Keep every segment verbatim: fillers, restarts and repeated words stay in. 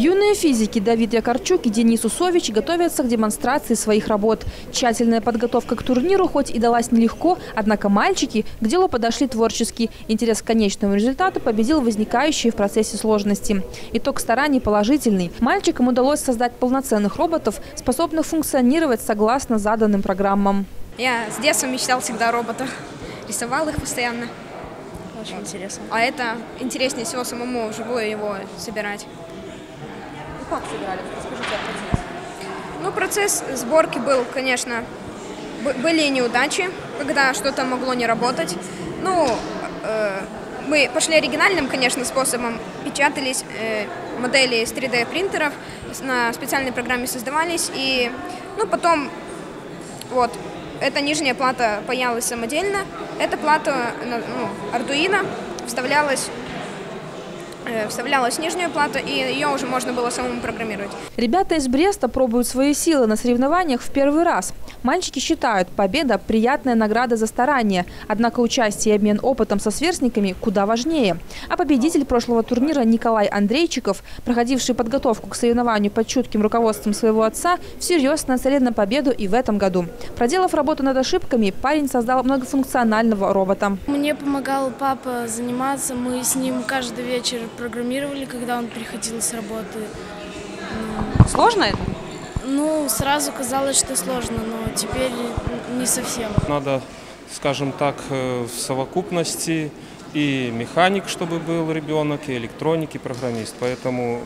Юные физики Давид Якорчук и Денис Усович готовятся к демонстрации своих работ. Тщательная подготовка к турниру хоть и далась нелегко, однако мальчики к делу подошли творчески. Интерес к конечному результату победил возникающие в процессе сложности. Итог стараний положительный. Мальчикам удалось создать полноценных роботов, способных функционировать согласно заданным программам. Я с детства мечтал всегда о роботах. Рисовал их постоянно. Очень вот. Интересно. А это интереснее всего самому вживую его собирать. Ну, как собирали? Расскажите о процессе. Ну, процесс сборки был, конечно, были и неудачи, когда что-то могло не работать. Ну, э, мы пошли оригинальным, конечно, способом. Печатались э, модели из три дэ принтеров, на специальной программе создавались. И, ну, потом, вот... Эта нижняя плата паялась самодельно, эта плата, ну, Arduino, вставлялась, э, вставлялась нижняя плата, и ее уже можно было самому программировать. Ребята из Бреста пробуют свои силы на соревнованиях в первый раз. Мальчики считают, победа – приятная награда за старание, однако участие и обмен опытом со сверстниками куда важнее. А победитель прошлого турнира Николай Андрейчиков, проходивший подготовку к соревнованию под чутким руководством своего отца, всерьез нацелен на победу и в этом году. Проделав работу над ошибками, парень создал многофункционального робота. Мне помогал папа заниматься, мы с ним каждый вечер программировали, когда он приходил с работы. Сложно это? Ну, сразу казалось, что сложно, но теперь не совсем. Надо, скажем так, в совокупности и механик, чтобы был ребенок, и электроник, и программист. Поэтому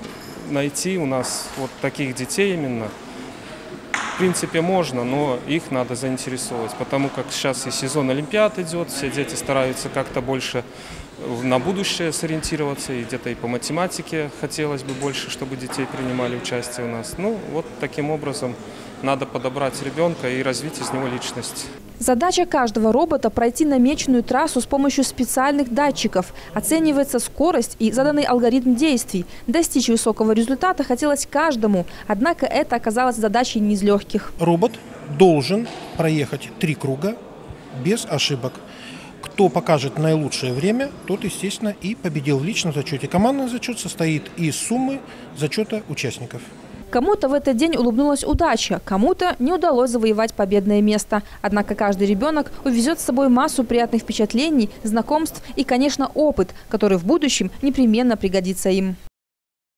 найти у нас вот таких детей именно, в принципе, можно, но их надо заинтересовать. Потому как сейчас и сезон Олимпиад идет, все дети стараются как-то больше на будущее сориентироваться, и где-то и по математике хотелось бы больше, чтобы детей принимали участие у нас. Ну, вот таким образом надо подобрать ребенка и развить из него личность. Задача каждого робота – пройти намеченную трассу с помощью специальных датчиков. Оценивается скорость и заданный алгоритм действий. Достичь высокого результата хотелось каждому, однако это оказалось задачей не из легких. Робот должен проехать три круга без ошибок. Кто покажет наилучшее время, тот, естественно, и победил в личном зачете. Командный зачет состоит из суммы зачета участников. Кому-то в этот день улыбнулась удача, кому-то не удалось завоевать победное место. Однако каждый ребенок увезет с собой массу приятных впечатлений, знакомств и, конечно, опыт, который в будущем непременно пригодится им.